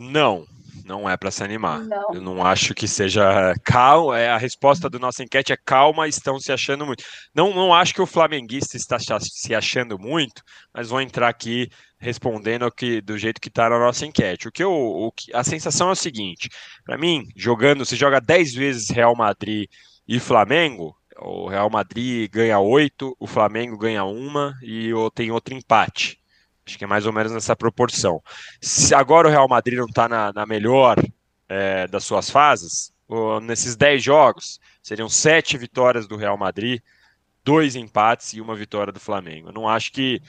Não, não é para se animar. Não. Eu não acho que seja calma. A resposta da nossa enquete é calma, estão se achando muito. Não acho que o flamenguista está se achando muito, mas vou entrar aqui respondendo do jeito que está na nossa enquete. A sensação é o seguinte: para mim, se joga 10 vezes Real Madrid e Flamengo, o Real Madrid ganha 8, o Flamengo ganha 1 e tem outro empate. Acho que é mais ou menos nessa proporção. Se agora o Real Madrid não está na melhor das suas fases, nesses 10 jogos, seriam 7 vitórias do Real Madrid, 2 empates e 1 vitória do Flamengo. Eu não acho que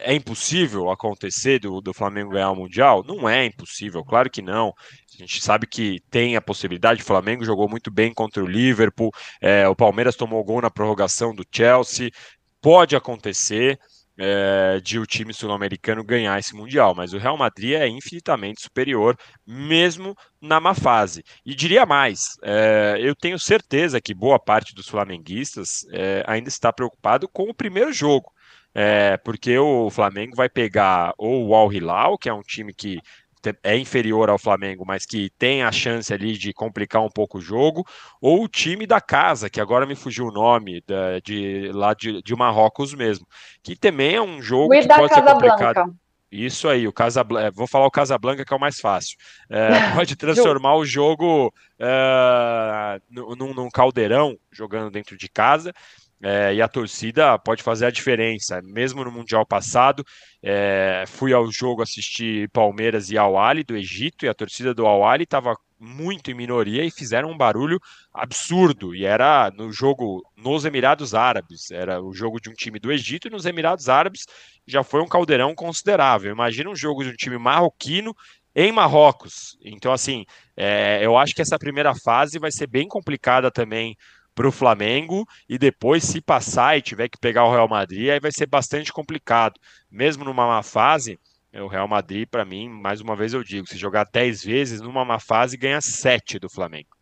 é impossível acontecer do Flamengo ganhar o Mundial. Não é impossível, claro que não. A gente sabe que tem a possibilidade. O Flamengo jogou muito bem contra o Liverpool, o Palmeiras tomou gol na prorrogação do Chelsea. Pode acontecer de o time sul-americano ganhar esse Mundial, mas o Real Madrid é infinitamente superior, mesmo na má fase. E diria mais, eu tenho certeza que boa parte dos flamenguistas ainda está preocupado com o primeiro jogo, porque o Flamengo vai pegar ou o Al-Hilal, que é um time que é inferior ao Flamengo, mas que tem a chance ali de complicar um pouco o jogo, ou o time da casa, que agora me fugiu o nome, lá de Marrocos mesmo, que também é um jogo que pode ser complicado. Blanca. Isso aí, o Casa Blanca, vou falar o Casa Blanca que é o mais fácil, pode transformar o jogo num caldeirão, jogando dentro de casa, e a torcida pode fazer a diferença. Mesmo no Mundial passado, fui ao jogo assistir Palmeiras e Al Ahli do Egito, e a torcida do Al Ahli estava muito em minoria e fizeram um barulho absurdo, e era no jogo nos Emirados Árabes, era o jogo de um time do Egito, e nos Emirados Árabes já foi um caldeirão considerável. Imagina um jogo de um time marroquino em Marrocos. Então assim, eu acho que essa primeira fase vai ser bem complicada também para o Flamengo, e depois, se passar e tiver que pegar o Real Madrid, aí vai ser bastante complicado. Mesmo numa má fase, o Real Madrid, para mim, mais uma vez eu digo, se jogar 10 vezes, numa má fase, ganha 7 do Flamengo.